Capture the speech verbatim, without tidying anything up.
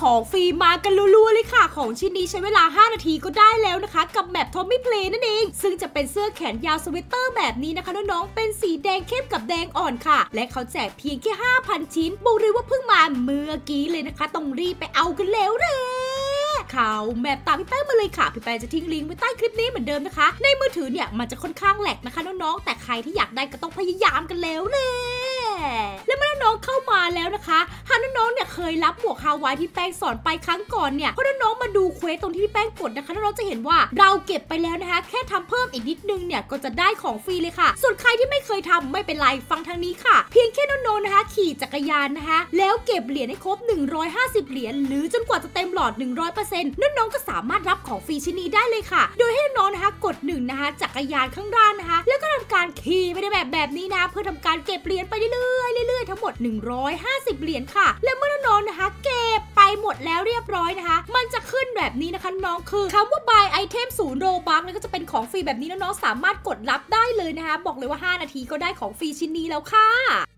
ของฟรีมากันรัวๆเลยค่ะของชิ้นนี้ใช้เวลาห้านาทีก็ได้แล้วนะคะกับแมปทอมมี่เพลย์นั่นเองซึ่งจะเป็นเสื้อแขนยาวสเวตเตอร์แบบนี้นะคะน้องๆเป็นสีแดงเข้มกับแดงอ่อนค่ะและเขาแจกเพียงแค่ ห้าพัน ชิ้นบอกเลยว่าเพิ่งมาเมื่อกี้เลยนะคะต้องรีบไปเอากันแล้วเลยเขาแมปตามพี่แป้งมาเลยค่ะพี่แป้งจะทิ้งลิงก์ไว้ใต้คลิปนี้เหมือนเดิมนะคะในมือถือเนี่ยมันจะค่อนข้างแหลกนะคะน้องๆแต่ใครที่อยากได้ก็ต้องพยายามกันแล้วเลยแล้วเมื่อน้องเข้ามาแล้วนะคะหากน้องๆเนี่ยเคยรับหมวกฮาวายที่แป้งสอนไปครั้งก่อนเนี่ยพอน้องๆมาดูเควสตรงที่พี่แป้งกดนะคะน้องๆจะเห็นว่าเราเก็บไปแล้วนะคะแค่ทำเพิ่มอีกนิดนึงเนี่ยก็จะได้ของฟรีเลยค่ะส่วนใครที่ไม่เคยทำไม่เป็นไรฟังทางนี้ค่ะเพียงแค่น้องๆนะคะขี่จักรยานนะคะแล้วเก็บเหรียญให้ครบหนึ่งร้อยห้าสิบเหรียญหรือจนกว่าจะเต็มหลอด หนึ่งร้อยเปอร์เซ็นต์น้องๆก็สามารถรับของฟรีชิ้นนี้ได้เลยค่ะโดยให้น้องนะคะกดหนึ่งนะคะจักรยานข้างล่างนะคะแล้วก็ทำการขี่ไปในแบบแบบนี้นะเพื่อทำการเก็บเหรียญไปเรื่อยๆเรื่อยๆทั้งหมดหนึ่งร้อยห้าสิบเหรียญค่ะและเมื่อน้องๆนะคะเก็บไปหมดแล้วเรียบร้อยนะคะมันจะขึ้นแบบนี้นะคะน้องคือคำว่า buy item ศูนย์โรบัคแล้วก็จะเป็นของฟรีแบบนี้น้องๆสามารถกดรับได้เลยนะคะบอกเลยว่าห้านาทีก็ได้ของฟรีชิ้นนี้แล้วค่ะ